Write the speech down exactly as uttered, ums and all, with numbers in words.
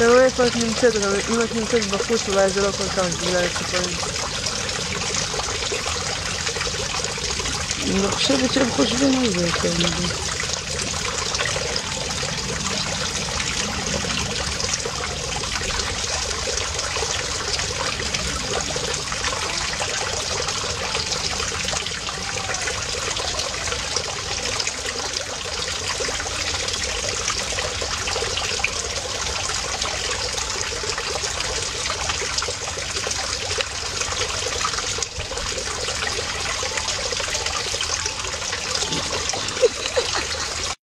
Второе по семьсот, и восемьсот бахуш, и лазерок аккаунт, является по... Ну, что вы чем хуже, вы не знаете, я не знаю.